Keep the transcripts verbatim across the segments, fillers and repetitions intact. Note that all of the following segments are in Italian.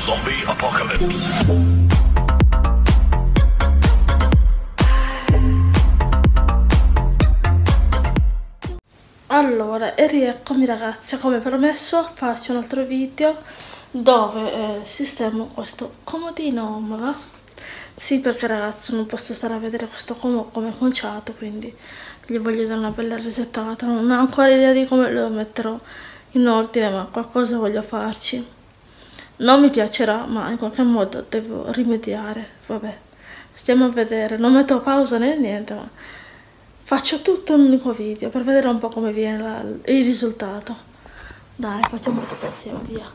Zombie Apocalypse. Allora, e rieccomi ragazzi, come promesso faccio un altro video dove eh, sistemo questo comodino, ma va? Sì, perché ragazzi non posso stare a vedere questo comodino come conciato, quindi gli voglio dare una bella resettata. Non ho ancora idea di come lo metterò in ordine, ma qualcosa voglio farci. Non mi piacerà, ma in qualche modo devo rimediare, vabbè, stiamo a vedere. Non metto pausa né niente, ma faccio tutto in un unico video per vedere un po' come viene la, il risultato. Dai, facciamo tutto assieme, via.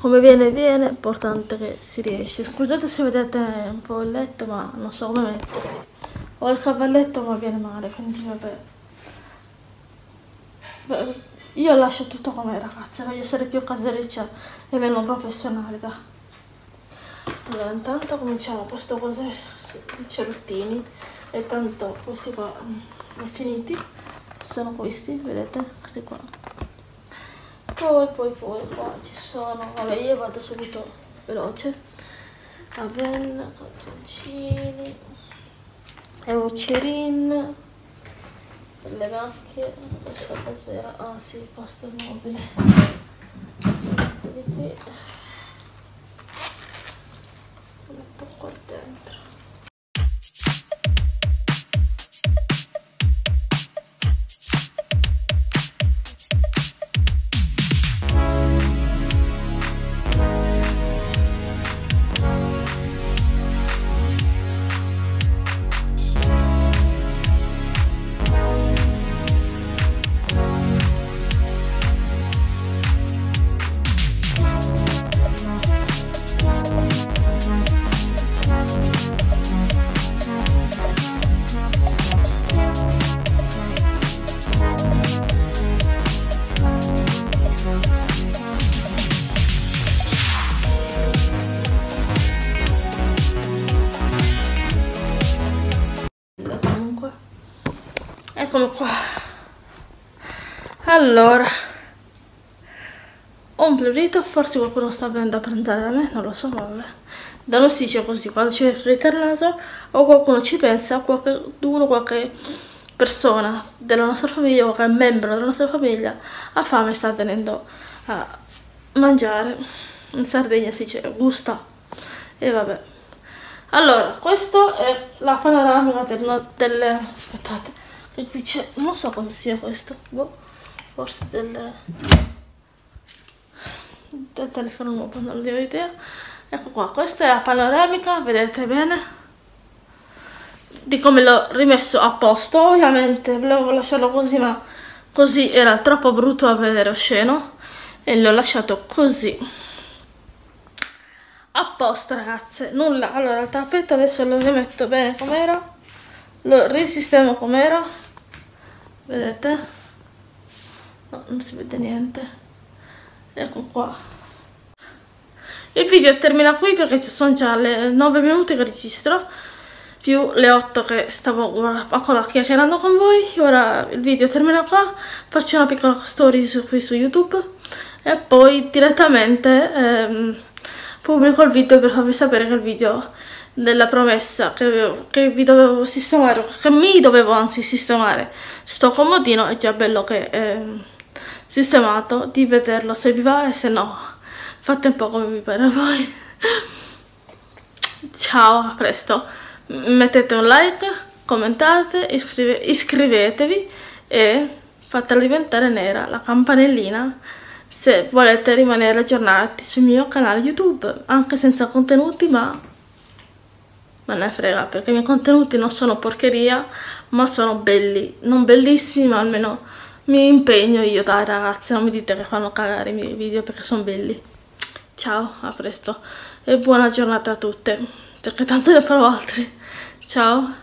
Come viene, viene, è importante che si riesce. Scusate se vedete un po' il letto, ma non so come mettere. Ho il cavalletto, ma viene male, quindi vabbè. Beh, io lascio tutto com'è, ragazzi. Voglio essere più casereccia e meno professionale. Da. Allora, intanto cominciamo questo cos'è, i cerottini. E tanto questi qua finiti sono questi, vedete, questi qua. Poi poi poi qua ci sono, vabbè, io vado subito veloce: Avenna, cartoncini, Eucerin per le macchie. Questa cos'era? Ah sì, pasta mobile, questo metto di qui, questo metto qua dentro. Eccomi qua. Allora, ho un prurito, forse qualcuno sta venendo a prendere da me, non lo so, vabbè. Da noi si dice così, quando c'è il prurito al naso, o qualcuno ci pensa, qualcuno, qualche persona della nostra famiglia, qualche membro della nostra famiglia ha fame e sta venendo a mangiare. In Sardegna si dice gusta. E vabbè. Allora, questa è la panoramica del, no, delle... aspettate. E qui c'è, non so cosa sia questo, boh, forse del, del telefono nuovo, non ne ho idea. Ecco qua, questa è la panoramica, vedete bene, di come l'ho rimesso a posto. Ovviamente volevo lasciarlo così, ma così era troppo brutto da vedere osceno e l'ho lasciato così, apposta ragazze, nulla. Allora il tappeto adesso lo rimetto bene com'era, lo risistemo com'era. Vedete? No, non si vede niente. Ecco qua. Il video termina qui perché ci sono già le nove minuti che registro, più le otto che stavo chiacchierando con voi. Ora il video termina qua, faccio una piccola story qui su YouTube e poi direttamente ehm, pubblico il video per farvi sapere che il video della promessa che, che vi dovevo sistemare, che mi dovevo anzi sistemare sto comodino, è già bello che è sistemato, di vederlo se vi va e se no fate un po' come vi pare a voi. Ciao, a presto, mettete un like, commentate, iscrive, iscrivetevi e fatela diventare nera la campanellina se volete rimanere aggiornati sul mio canale YouTube, anche senza contenuti, ma non ne frega, perché i miei contenuti non sono porcheria, ma sono belli. Non bellissimi, ma almeno mi impegno io, dai ragazzi, non mi dite che fanno cagare i miei video, perché sono belli. Ciao, a presto, e buona giornata a tutte, perché tanto ne farò altri. Ciao.